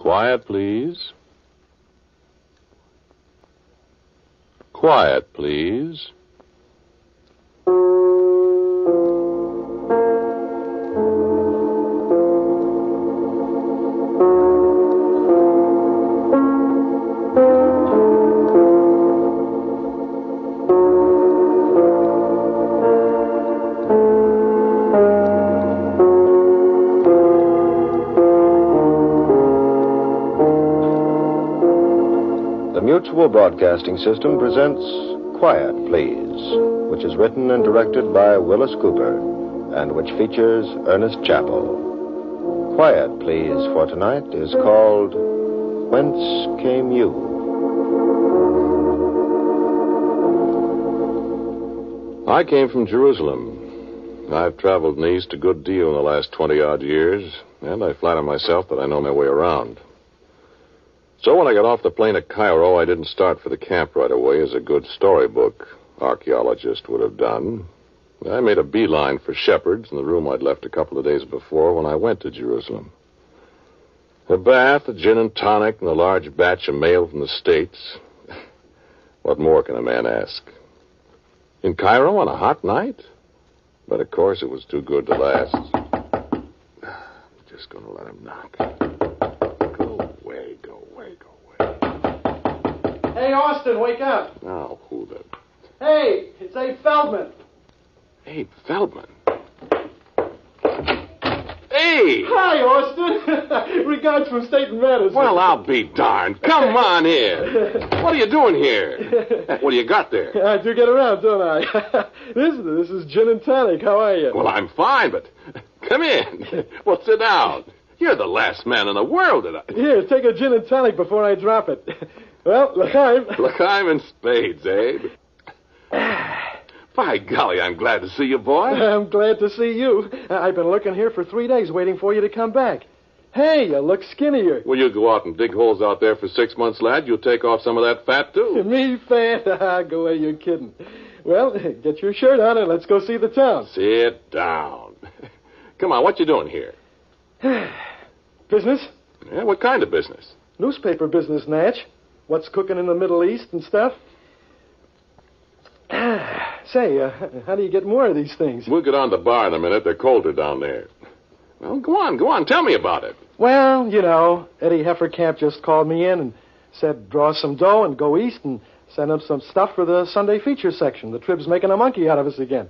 Quiet, please. Quiet, please. Mutual Broadcasting System presents Quiet Please, which is written and directed by Wyllis Cooper and which features Ernest Chappell. Quiet Please for tonight is called Whence Came You? I came from Jerusalem. I've traveled in the East a good deal in the last 20-odd years, and I flatter myself that I know my way around. So when I got off the plane at Cairo, I didn't start for the camp right away as a good storybook archaeologist would have done. I made a beeline for Shepheard's in the room I'd left a couple of days before when I went to Jerusalem. A bath, a gin and tonic, and a large batch of mail from the States. What more can a man ask? In Cairo on a hot night? But, of course, it was too good to last. I'm just going to let him knock. Hey, Austin, wake up. Now, who the... Hey, it's Dave Feldman. Hey, Feldman? Hey! Hi, Austin. Regards from State and Madison. Well, I'll be darned. Come on here. What are you doing here? What do you got there? I do get around, don't I? Listen, this is gin and tonic. How are you? Well, I'm fine, but come in. Well, sit down. You're the last man in the world, Here, take a gin and tonic before I drop it. Well, L'chaim. L'chaim in spades, Abe. By golly, I'm glad to see you, boy. I'm glad to see you. I've been looking here for 3 days waiting for you to come back. Hey, you look skinnier. Well, you go out and dig holes out there for 6 months, lad. You'll take off some of that fat, too. Me fat? Go away, you're kidding. Well, get your shirt on and let's go see the town. Sit down. Come on, what you doing here? Business? Yeah, what kind of business? Newspaper business, Natch. What's cooking in the Middle East and stuff? Say, how do you get more of these things? We'll get on the bar in a minute. They're colder down there. Well, go on. Tell me about it. Well, you know, Eddie Hefferkamp just called me in and said draw some dough and go east and send him some stuff for the Sunday feature section. The Trib's making a monkey out of us again.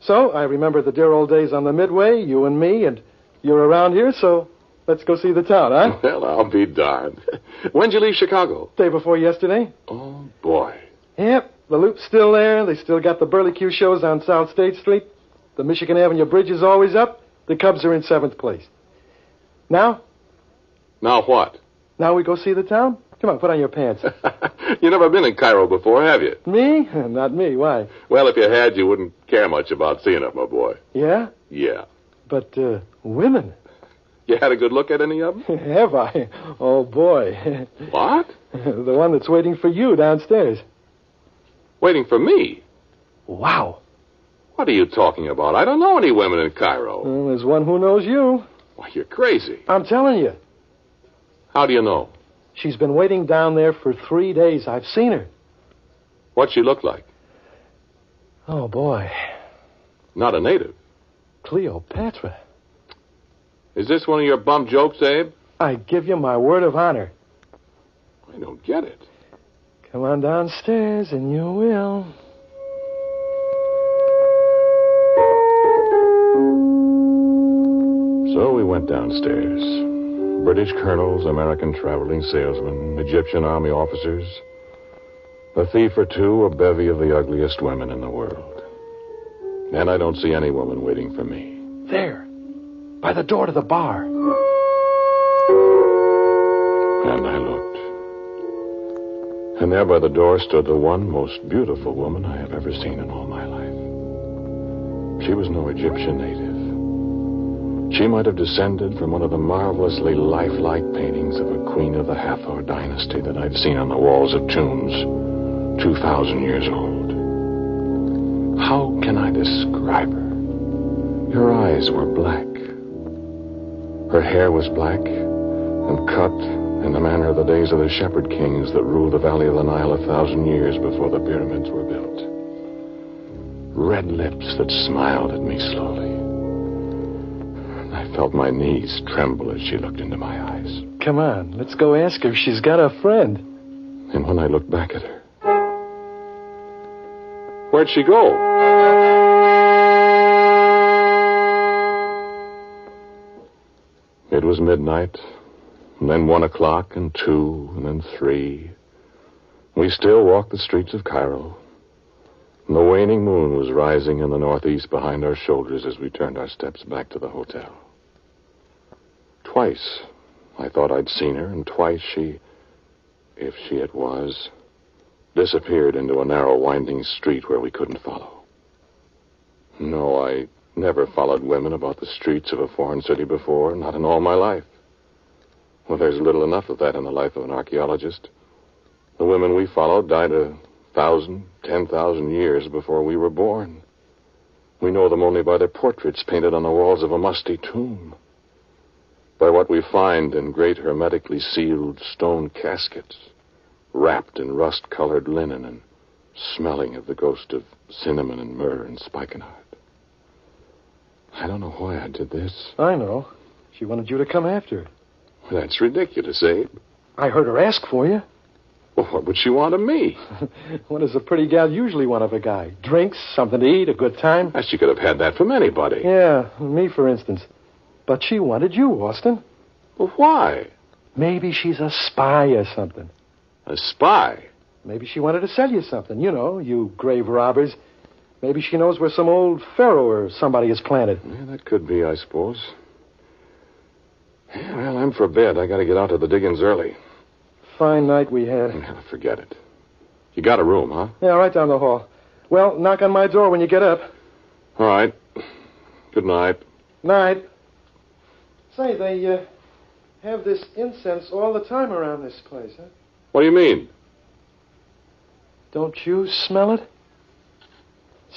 So I remember the dear old days on the Midway, you and me, and you're around here, so... Let's go see the town, huh? Well, I'll be darned. When'd you leave Chicago? Day before yesterday. Oh, boy. Yep, the loop's still there. They still got the Burleycue shows on South State Street. The Michigan Avenue Bridge is always up. The Cubs are in 7th place. Now? Now what? Now we go see the town? Come on, put on your pants. You've never been in Cairo before, have you? Me? Not me. Why? Well, if you had, you wouldn't care much about seeing it, my boy. Yeah? Yeah. But, women... You had a good look at any of them? Have I? Oh, boy. What? The one that's waiting for you downstairs. Waiting for me? Wow. What are you talking about? I don't know any women in Cairo. Well, there's one who knows you. Why, you're crazy. I'm telling you. How do you know? She's been waiting down there for 3 days. I've seen her. What'd she look like? Oh, boy. Not a native. Cleopatra. Is this one of your bum jokes, Abe? I give you my word of honor. I don't get it. Come on downstairs and you will. So we went downstairs. British colonels, American traveling salesmen, Egyptian army officers. A thief or two, a bevy of the ugliest women in the world. And I don't see any woman waiting for me. There. By the door to the bar. And I looked. And there by the door stood the one most beautiful woman I have ever seen in all my life. She was no Egyptian native. She might have descended from one of the marvelously lifelike paintings of a queen of the Hathor dynasty that I've seen on the walls of tombs 2,000 years old. How can I describe her? Her eyes were black. Her hair was black and cut and the manner of the days of the shepherd kings that ruled the valley of the Nile 1,000 years before the pyramids were built. Red lips that smiled at me slowly. I felt my knees tremble as she looked into my eyes. Come on, let's go ask her if she's got a friend. And when I looked back at her... Where'd she go? It was midnight, and then 1 o'clock, and 2, and then 3. We still walked the streets of Cairo. And the waning moon was rising in the northeast behind our shoulders as we turned our steps back to the hotel. Twice I thought I'd seen her, and twice she, if she it was, disappeared into a narrow winding street where we couldn't follow. No, I never followed women about the streets of a foreign city before, not in all my life. Well, there's little enough of that in the life of an archaeologist. The women we followed died a 1,000, 10,000 years before we were born. We know them only by their portraits painted on the walls of a musty tomb, by what we find in great hermetically sealed stone caskets, wrapped in rust-colored linen and smelling of the ghost of cinnamon and myrrh and spikenard. I don't know why I did this. I know. She wanted you to come after her. Well, that's ridiculous, Abe. I heard her ask for you. Well, what would she want of me? What does a pretty gal usually want of a guy? Drinks, something to eat, a good time? She could have had that from anybody. Yeah, me, for instance. But she wanted you, Austin. Well, why? Maybe she's a spy or something. A spy? Maybe she wanted to sell you something. You know, you grave robbers. Maybe she knows where some old pharaoh or somebody is planted. Yeah, that could be, I suppose. Yeah, well, I'm for bed. I got to get out to the diggings early. Fine night we had. Forget it. You got a room, huh? Yeah, right down the hall. Well, knock on my door when you get up. All right. Good night. Night. Say, they have this incense all the time around this place, huh? What do you mean? Don't you smell it?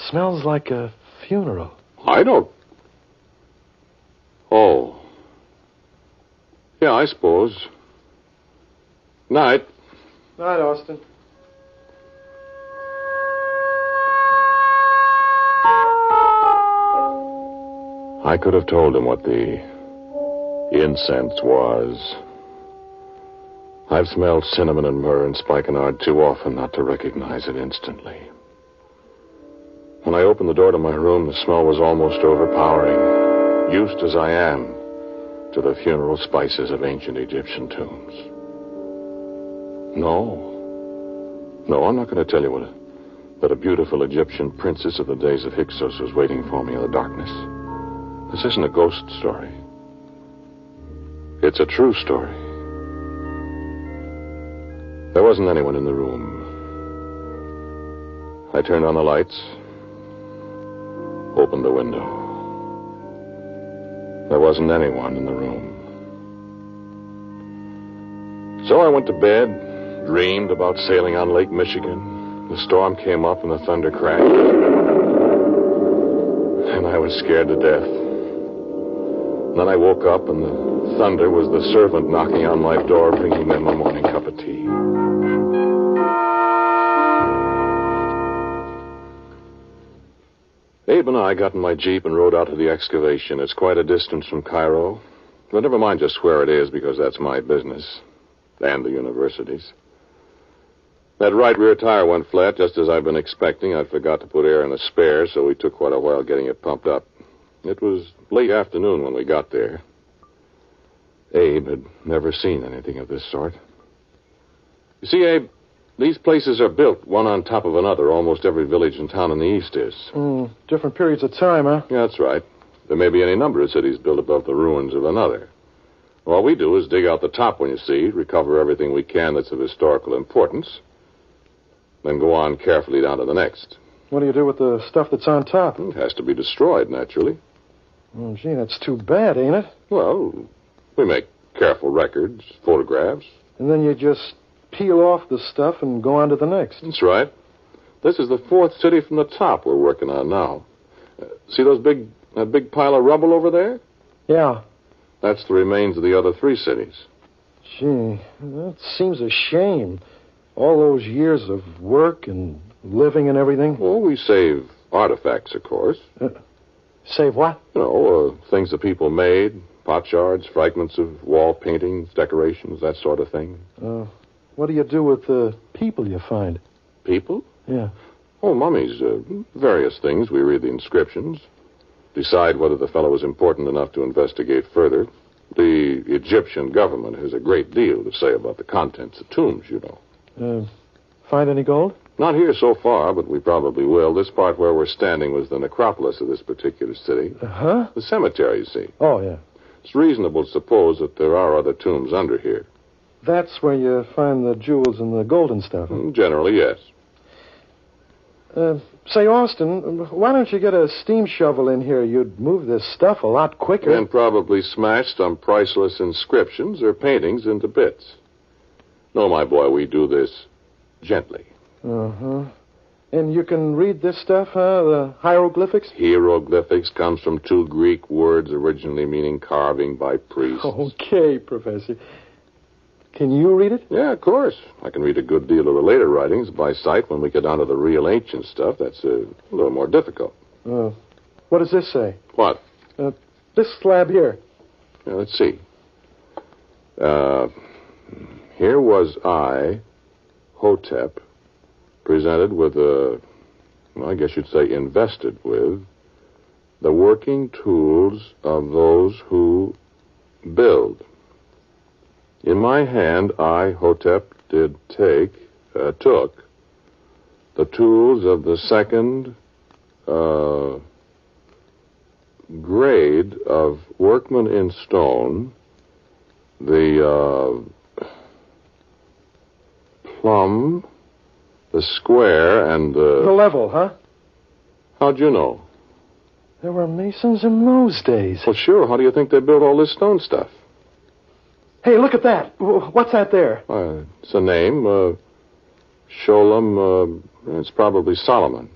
Smells like a funeral. I don't... Oh. Yeah, I suppose... Night. Night, Austin. I could have told him what the incense was. I've smelled cinnamon and myrrh and spikenard too often not to recognize it instantly. When I opened the door to my room, the smell was almost overpowering, used as I am to the funeral spices of ancient Egyptian tombs. No, I'm not going to tell you that a beautiful Egyptian princess of the days of Hyksos was waiting for me in the darkness. This isn't a ghost story. It's a true story. There wasn't anyone in the room. I turned on the lights, opened the window. There wasn't anyone in the room. So I went to bed. Dreamed about sailing on Lake Michigan. The storm came up and the thunder crashed. And I was scared to death. And then I woke up and the thunder was the servant knocking on my door, bringing me my morning cup of tea. Abe and I got in my Jeep and rode out to the excavation. It's quite a distance from Cairo. But never mind just where it is, because that's my business. And the universities. That right rear tire went flat, just as I've been expecting. I forgot to put air in a spare, so we took quite a while getting it pumped up. It was late afternoon when we got there. Abe had never seen anything of this sort. You see, Abe, these places are built one on top of another. Almost every village and town in the East is. Different periods of time, huh? Yeah, that's right. There may be any number of cities built above the ruins of another. All we do is dig out the top when you see, recover everything we can that's of historical importance, then go on carefully down to the next. What do you do with the stuff that's on top? It has to be destroyed, naturally. Oh, gee, that's too bad, ain't it? Well, we make careful records, photographs. And then you just peel off the stuff and go on to the next. That's right. This is the fourth city from the top we're working on now. See those big pile of rubble over there? Yeah. That's the remains of the other three cities. Gee, that seems a shame. All those years of work and living and everything. Well, we save artifacts, of course. Save what? You know, things that people made, potsherds, fragments of wall paintings, decorations, that sort of thing. What do you do with the people you find? People? Yeah. Oh, mummies, various things. We read the inscriptions, decide whether the fellow is important enough to investigate further. The Egyptian government has a great deal to say about the contents of tombs, you know. Find any gold? Not here so far, but we probably will. This part where we're standing was the necropolis of this particular city. Uh-huh. The cemetery, you see. Oh, yeah. It's reasonable to suppose that there are other tombs under here. That's where you find the jewels and the gold and stuff. Huh? Generally, yes. Say, Austin, why don't you get a steam shovel in here? You'd move this stuff a lot quicker. And probably smash some priceless inscriptions or paintings into bits. No, my boy, we do this gently. Uh-huh. And you can read this stuff, huh? The hieroglyphics? Hieroglyphics comes from two Greek words originally meaning carving by priests. Okay, Professor. Can you read it? Yeah, of course. I can read a good deal of the later writings by sight. When we get down to the real ancient stuff, that's a little more difficult. What does this say? What? This slab here. Yeah, let's see. Here was I, Hotep, presented with I guess you'd say invested with, the working tools of those who build. In my hand, I, Hotep, did took the tools of the second grade of workmen in stone, the plumb, the square, and the... The level, huh? How'd you know? There were masons in those days. Well, sure. How do you think they built all this stone stuff? Hey, look at that. What's that there? It's a name. Sholem. It's probably Solomon.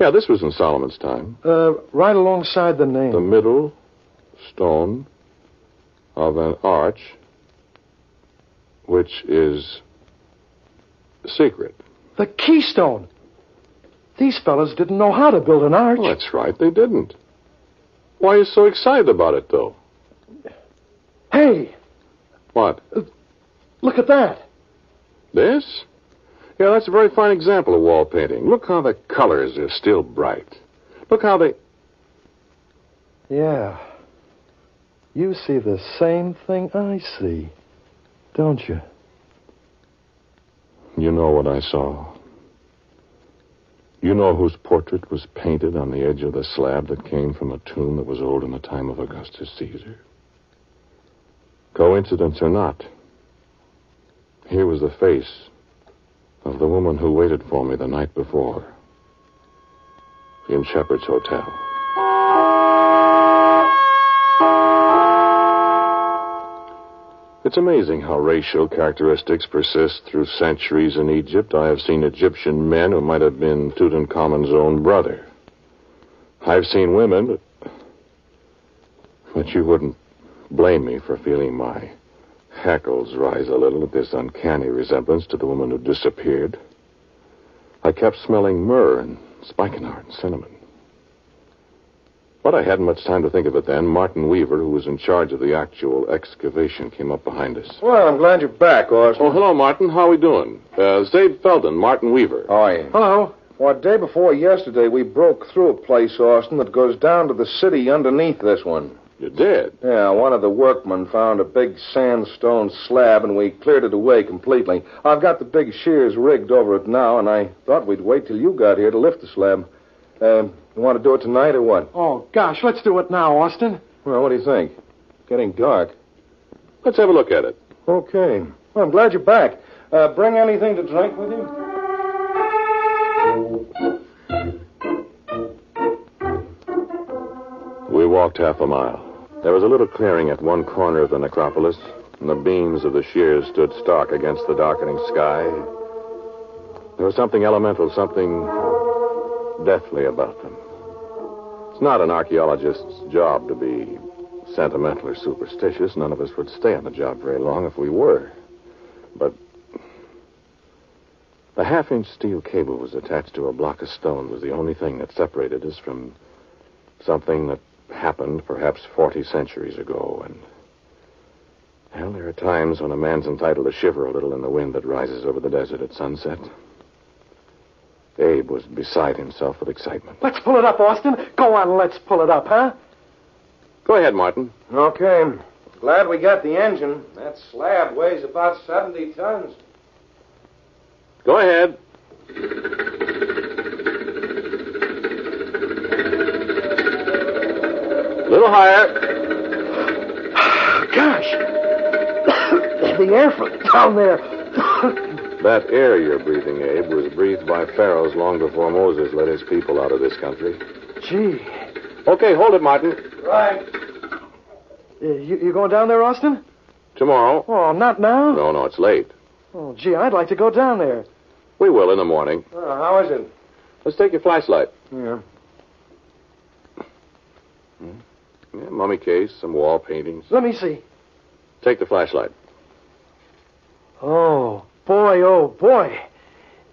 Yeah, this was in Solomon's time. Right alongside the name. The middle stone of an arch, which is secret. The keystone. These fellas didn't know how to build an arch. Well, that's right. They didn't. Why are you so excited about it, though? Hey! What? Look at that. This? Yeah, that's a very fine example of wall painting. Look how the colors are still bright. Look how they... Yeah. You see the same thing I see, don't you? You know what I saw. You know whose portrait was painted on the edge of the slab that came from a tomb that was old in the time of Augustus Caesar? Coincidence or not, here was the face of the woman who waited for me the night before in Shepheard's Hotel. It's amazing how racial characteristics persist through centuries in Egypt. I have seen Egyptian men who might have been Tutankhamun's own brother. I've seen women, but you wouldn't blame me for feeling my hackles rise a little at this uncanny resemblance to the woman who disappeared. I kept smelling myrrh and spikenard and cinnamon. But I hadn't much time to think of it then. Martin Weaver, who was in charge of the actual excavation, came up behind us. Well, I'm glad you're back, Austin. Oh, hello, Martin. How are we doing? It's Dave Feldon, Martin Weaver. How are you? Hello. Well, day before yesterday, we broke through a place, Austin, that goes down to the city underneath this one. You did? Yeah, one of the workmen found a big sandstone slab, and we cleared it away completely. I've got the big shears rigged over it now, and I thought we'd wait till you got here to lift the slab. You want to do it tonight or what? Oh, gosh, let's do it now, Austin. Well, what do you think? It's getting dark. Let's have a look at it. Okay. Well, I'm glad you're back. Bring anything to drink with you? We walked half a mile. There was a little clearing at one corner of the necropolis, and the beams of the shears stood stark against the darkening sky. There was something elemental, something deathly about them. It's not an archaeologist's job to be sentimental or superstitious, none of us would stay on the job very long if we were. But the half-inch steel cable was attached to a block of stone was the only thing that separated us from something that happened perhaps 40 centuries ago. And, well, there are times when a man's entitled to shiver a little in the wind that rises over the desert at sunset. Abe was beside himself with excitement. Let's pull it up, Austin. Go on, let's pull it up, huh? Go ahead, Martin. Okay. Glad we got the engine. That slab weighs about 70 tons. Go ahead. A little higher. Gosh. The air from down there. That air you're breathing, Abe, was breathed by pharaohs long before Moses led his people out of this country. Gee. Okay, hold it, Martin. Right. You going down there, Austin? Tomorrow. Oh, not now? No, it's late. Oh, gee, I'd like to go down there. We will in the morning. How is it? Let's take your flashlight. Yeah. Yeah. Mummy case, some wall paintings. Let me see. Take the flashlight. Oh, boy.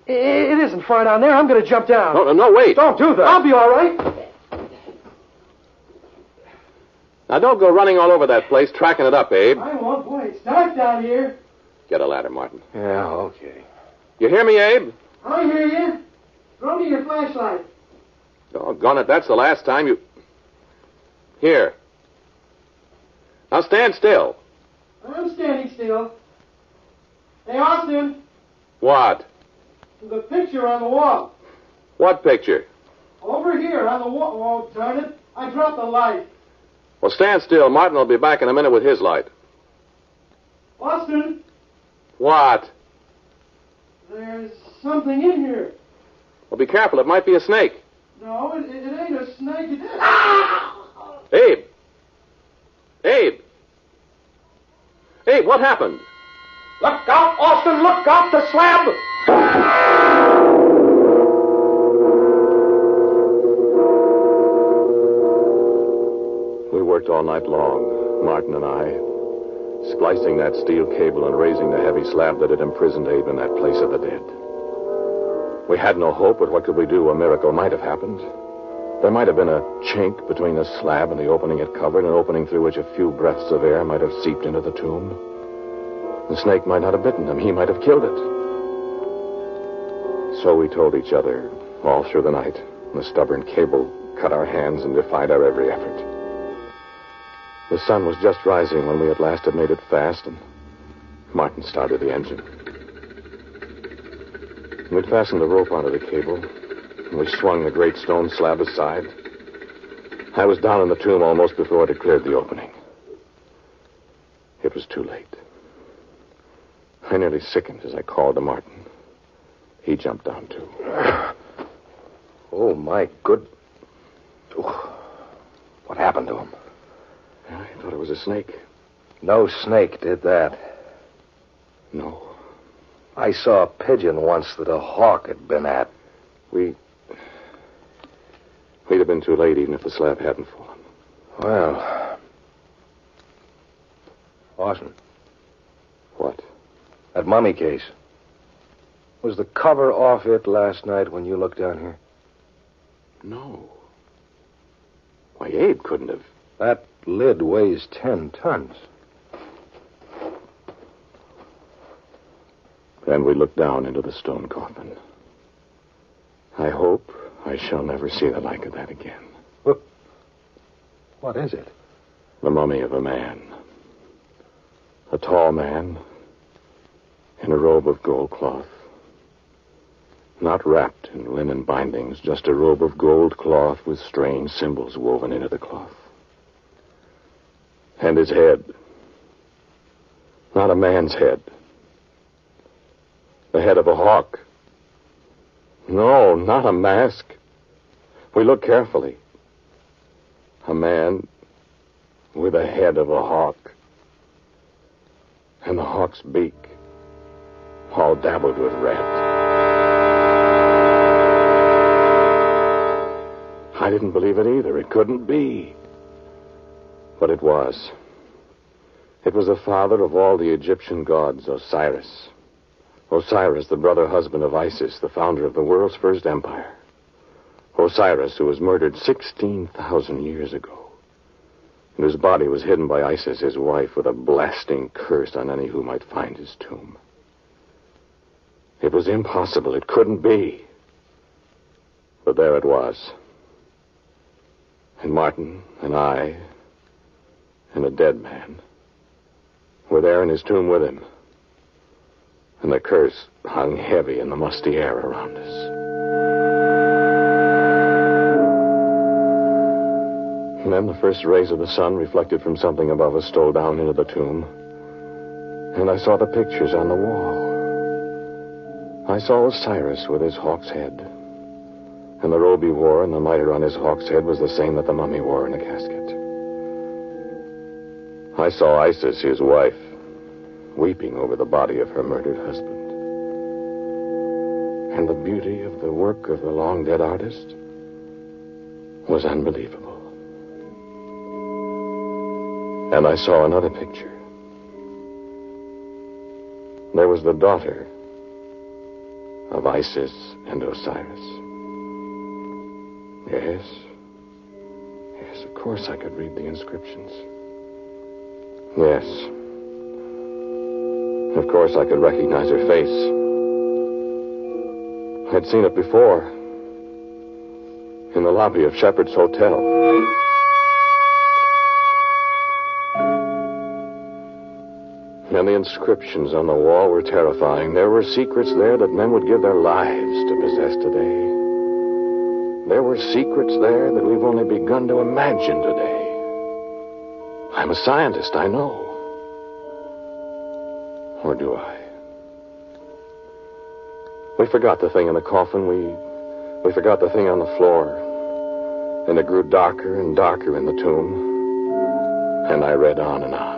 It isn't far down there. I'm going to jump down. No, wait. Don't do that. I'll be all right. Now, don't go running all over that place, tracking it up, Abe. I won't. Boy, it's dark down here. Get a ladder, Martin. Yeah, okay. You hear me, Abe? I hear you. Throw me your flashlight. Doggone it, that's the last time you... Here. Now stand still. I'm standing still. Hey, Austin. What? There's a picture on the wall. What picture? Over here on the wall. Oh, darn it. I dropped the light. Well, stand still. Martin will be back in a minute with his light. Austin. What? There's something in here. Well, be careful. It might be a snake. No, it ain't a snake. It is. Ah! Abe! Abe, what happened? Look out, Austin! Look out! The slab! We worked all night long, Martin and I, splicing that steel cable and raising the heavy slab that had imprisoned Abe in that place of the dead. We had no hope, but what could we do? A miracle might have happened. There might have been a chink between the slab and the opening it covered, an opening through which a few breaths of air might have seeped into the tomb. The snake might not have bitten him. He might have killed it. So we told each other all through the night. The stubborn cable cut our hands and defied our every effort. The sun was just rising when we at last had made it fast, and Martin started the engine. We'd fastened a rope onto the cable, and we swung the great stone slab aside. I was down in the tomb almost before it had cleared the opening. It was too late. I nearly sickened as I called to Martin. He jumped down, too. Oh, my good... Oh, what happened to him? I thought it was a snake. No snake did that. No. I saw a pigeon once that a hawk had been at. We'd have been too late even if the slab hadn't fallen. Well. Austin. What? That mummy case. Was the cover off it last night when you looked down here? No. Why, Abe couldn't have. That lid weighs 10 tons. Then we looked down into the stone coffin. I hope I shall never see the like of that again. What is it? The mummy of a man. A tall man in a robe of gold cloth. Not wrapped in linen bindings, just a robe of gold cloth with strange symbols woven into the cloth. And his head. Not a man's head. The head of a hawk. No, not a mask. We look carefully. A man with the head of a hawk. And the hawk's beak, all dabbled with red. I didn't believe it either. It couldn't be. But it was. It was the father of all the Egyptian gods, Osiris. Osiris, the brother husband of Isis, the founder of the world's first empire. Osiris, who was murdered 16,000 years ago. And whose body was hidden by Isis, his wife, with a blasting curse on any who might find his tomb. It was impossible. It couldn't be. But there it was. And Martin and I and a dead man were there in his tomb with him. And the curse hung heavy in the musty air around us. And then the first rays of the sun reflected from something above us stole down into the tomb. And I saw the pictures on the wall. I saw Osiris with his hawk's head. And the robe he wore and the mitre on his hawk's head was the same that the mummy wore in the casket. I saw Isis, his wife, weeping over the body of her murdered husband. And the beauty of the work of the long-dead artist was unbelievable. And I saw another picture. There was the daughter of Isis and Osiris. Yes, of course I could read the inscriptions. Yes. Of course I could recognize her face. I'd seen it before. In the lobby of Shepheard's Hotel. And the inscriptions on the wall were terrifying. There were secrets there that men would give their lives to possess today. There were secrets there that we've only begun to imagine today. I'm a scientist, I know. Or do I? We forgot the thing in the coffin. We forgot the thing on the floor. And it grew darker and darker in the tomb. And I read on and on.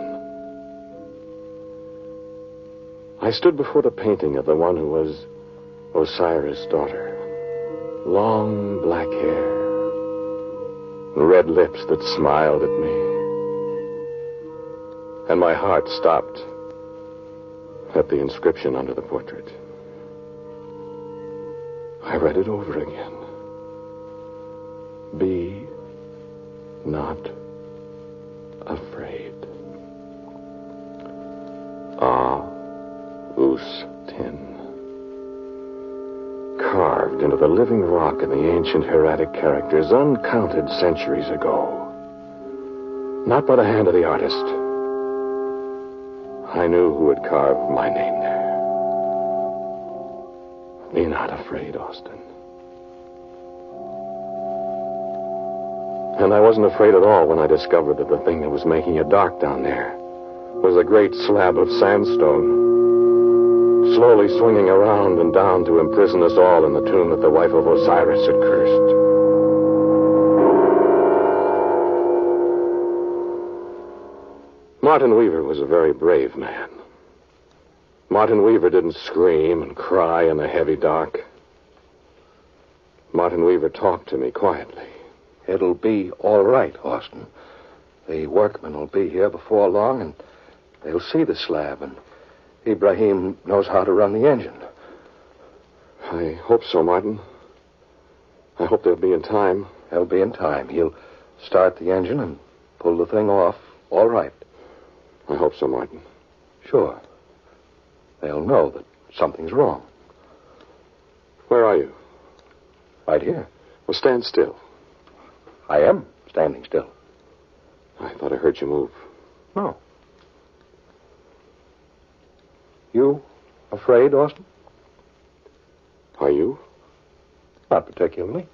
I stood before the painting of the one who was Osiris' daughter. Long black hair, red lips that smiled at me. And my heart stopped at the inscription under the portrait. I read it over again. Be not afraid. Aous-Tin. Carved into the living rock in the ancient hieratic characters uncounted centuries ago. Not by the hand of the artist. I knew who had carved my name there. Be not afraid, Austin. And I wasn't afraid at all when I discovered that the thing that was making it dark down there was a great slab of sandstone, slowly swinging around and down to imprison us all in the tomb that the wife of Osiris had cursed. Martin Weaver was a very brave man. Martin Weaver didn't scream and cry in the heavy dark. Martin Weaver talked to me quietly. It'll be all right, Austin. The workmen will be here before long, and they'll see the slab, and Ibrahim knows how to run the engine. I hope so, Martin. I hope they'll be in time. They'll be in time. He'll start the engine and pull the thing off all right. I hope so, Martin. Sure. They'll know that something's wrong. Where are you? Right here. Well, stand still. I am standing still. I thought I heard you move. No. You afraid, Austin? Are you? Not particularly.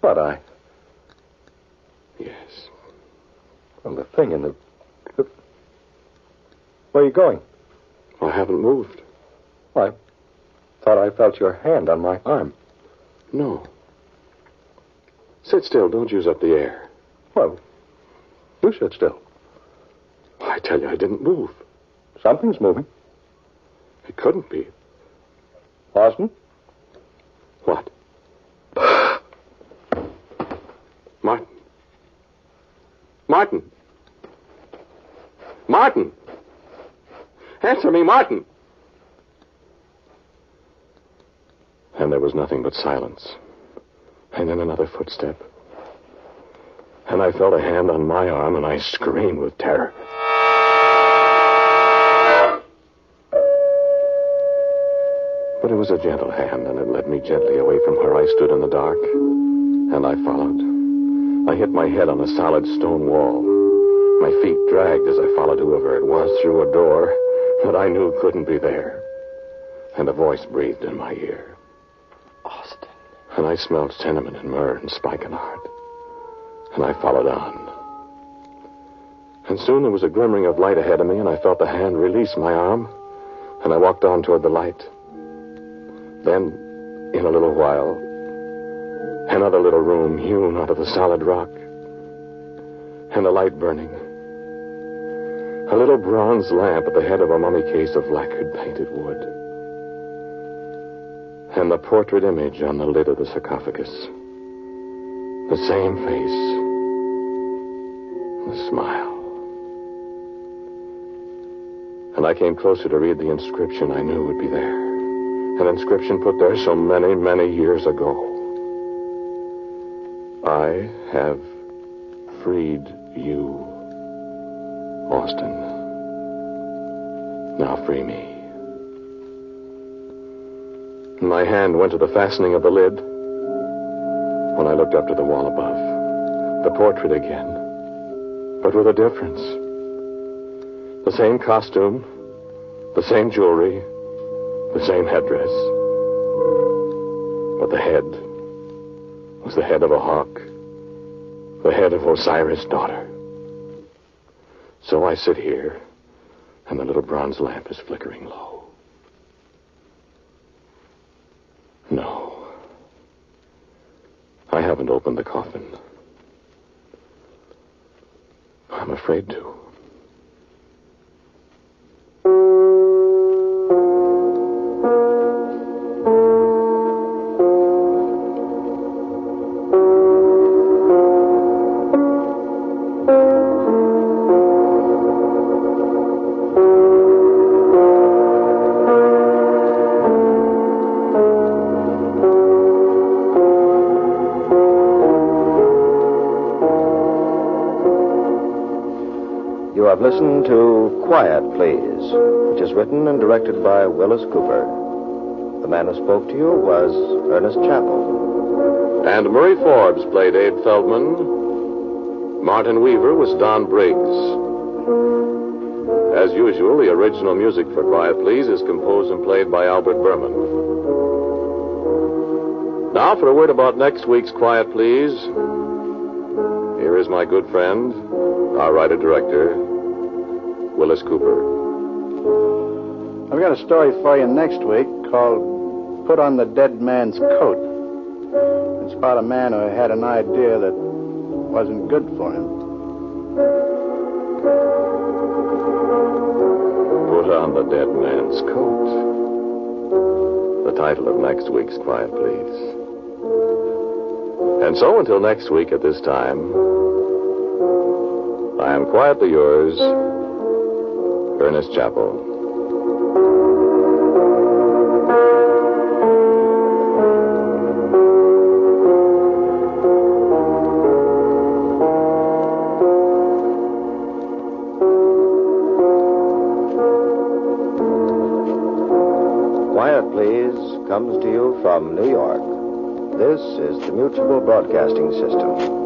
But I... Yes. Well, the thing in the... Where are you going? I haven't moved. I thought I felt your hand on my arm. No. Sit still. Don't use up the air. Well, you sit still. I tell you, I didn't move. Something's moving. It couldn't be. Austin? What? Martin. Martin! Martin! Answer me, Martin! And there was nothing but silence. And then another footstep. And I felt a hand on my arm, and I screamed with terror. But it was a gentle hand, and it led me gently away from where I stood in the dark. And I followed. I hit my head on a solid stone wall. My feet dragged as I followed whoever it was through a door that I knew couldn't be there. And a voice breathed in my ear. Austin. And I smelled cinnamon and myrrh and spikenard. And I followed on. And soon there was a glimmering of light ahead of me, and I felt the hand release my arm, and I walked on toward the light. Then, in a little while, another little room hewn out of the solid rock, and a light burning. A little bronze lamp at the head of a mummy case of lacquered painted wood. And the portrait image on the lid of the sarcophagus. The same face. The smile. And I came closer to read the inscription I knew would be there. An inscription put there so many, many years ago. I have freed you, Austin. Now free me. My hand went to the fastening of the lid when I looked up to the wall above. The portrait again, but with a difference. The same costume, the same jewelry, the same headdress. But the head was the head of a hawk, the head of Osiris' daughter. So I sit here, and the little bronze lamp is flickering low. No. I haven't opened the coffin. I'm afraid to. Listen to Quiet Please, which is written and directed by Wyllis Cooper. The man who spoke to you was Ernest Chappell. And Murray Forbes played Abe Feldman. Martin Weaver was Don Briggs. As usual, the original music for Quiet Please is composed and played by Albert Berman. Now for a word about next week's Quiet Please. Here is my good friend, our writer-director, Wyllis Cooper. I've got a story for you next week called Put on the Dead Man's Coat. It's about a man who had an idea that wasn't good for him. Put on the Dead Man's Coat. The title of next week's Quiet Please. And so until next week at this time, I am quietly yours, Ernest Chappell. Quiet Please comes to you from New York. This is the Mutual Broadcasting System.